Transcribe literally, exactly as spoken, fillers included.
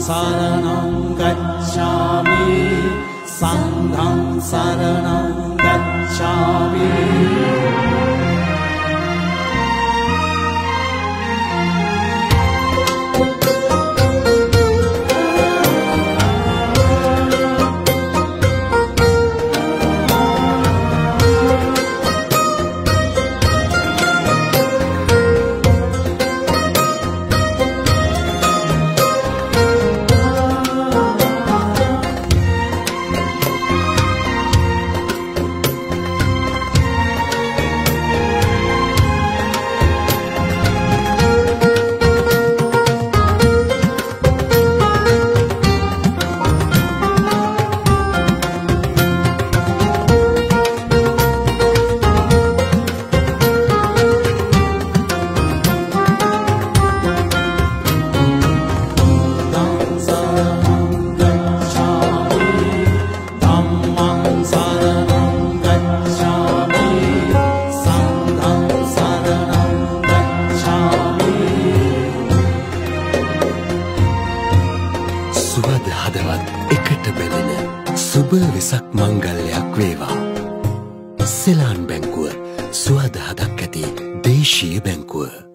saranam gacchami, sangham saranam gacchami. Bank.